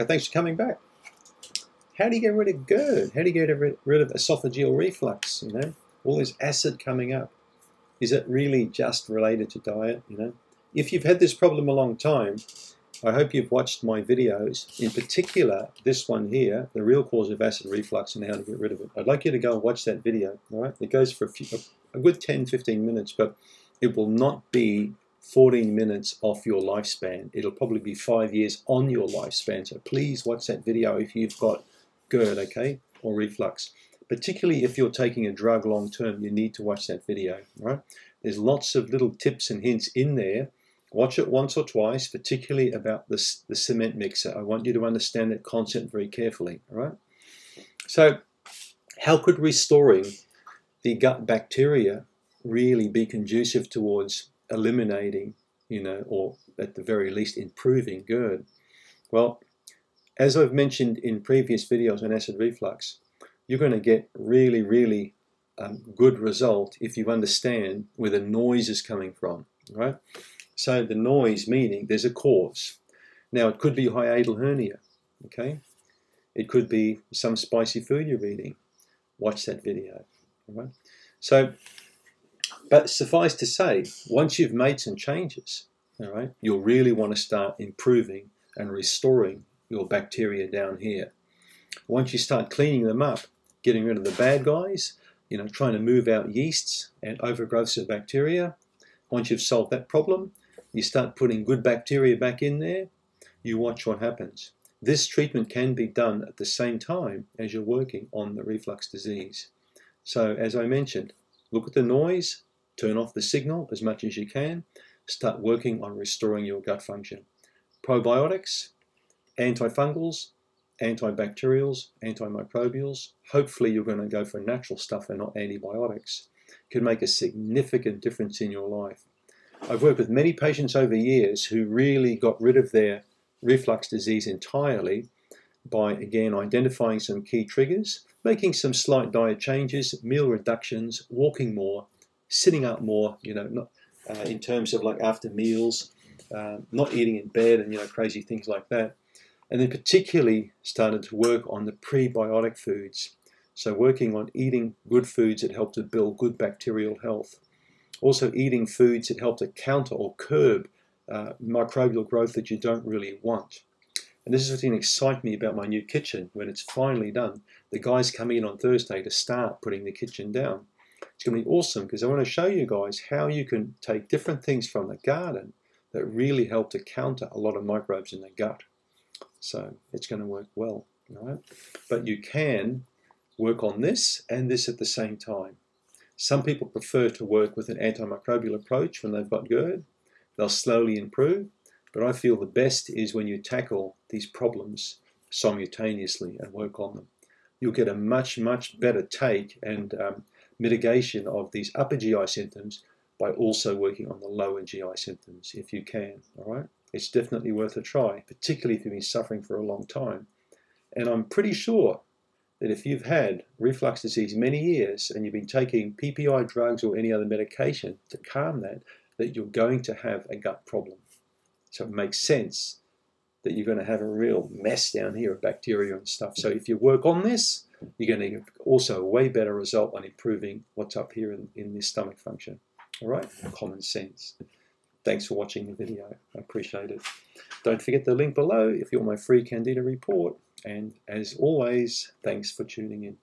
Thanks for coming back. How do you get rid of GERD? How do you get rid of esophageal reflux? You know, all this acid coming up. Is it really just related to diet? You know, if you've had this problem a long time, I hope you've watched my videos, in particular this one here, the real cause of acid reflux and how to get rid of it. I'd like you to go and watch that video. All right, it goes for a good 10-15 minutes, but it will not be 14 minutes off your lifespan. It'll probably be 5 years on your lifespan. So please watch that video if you've got GERD, okay, or reflux. Particularly if you're taking a drug long term, you need to watch that video, right? There's lots of little tips and hints in there. Watch it once or twice, particularly about the cement mixer. I want you to understand that concept very carefully, right? So how could restoring the gut bacteria really be conducive towards eliminating, you know, or at the very least improving GERD? Well, as I've mentioned in previous videos on acid reflux, you're going to get really, really good result if you understand where the noise is coming from, right? So the noise meaning there's a cause. Now, it could be hiatal hernia, okay? It could be some spicy food you're eating. Watch that video, all right? So, but suffice to say, once you've made some changes, all right, you'll really want to start improving and restoring your bacteria down here. Once you start cleaning them up, getting rid of the bad guys, you know, trying to move out yeasts and overgrowths of bacteria, once you've solved that problem, you start putting good bacteria back in there, you watch what happens. This treatment can be done at the same time as you're working on the reflux disease. So, as I mentioned, look at the noise, turn off the signal as much as you can, start working on restoring your gut function. Probiotics, antifungals, antibacterials, antimicrobials. Hopefully you're going to go for natural stuff and not antibiotics. It can make a significant difference in your life. I've worked with many patients over years who really got rid of their reflux disease entirely by, again, identifying some key triggers, making some slight diet changes, meal reductions, walking more, sitting up more, you know, not, in terms of like after meals, not eating in bed and, you know, crazy things like that. And then particularly started to work on the prebiotic foods. So working on eating good foods that help to build good bacterial health. Also eating foods that help to counter or curb microbial growth that you don't really want. And this is what's going to excite me about my new kitchen when it's finally done. The guys come in on Thursday to start putting the kitchen down. It's going to be awesome because I want to show you guys how you can take different things from the garden that really help to counter a lot of microbes in the gut. So it's going to work well, all right? But you can work on this and this at the same time. Some people prefer to work with an antimicrobial approach when they've got GERD. They'll slowly improve, but I feel the best is when you tackle these problems simultaneously and work on them. You'll get a much, much better take and mitigation of these upper GI symptoms by also working on the lower GI symptoms if you can, all right? It's definitely worth a try, particularly if you've been suffering for a long time. And I'm pretty sure that if you've had reflux disease many years and you've been taking PPI drugs or any other medication to calm that, that you're going to have a gut problem. So it makes sense that you're going to have a real mess down here of bacteria and stuff. So if you work on this, you're going to get also a way better result on improving what's up here in this stomach function. All right? Common sense. Thanks for watching the video. I appreciate it. Don't forget the link below if you want my free Candida report. And as always, thanks for tuning in.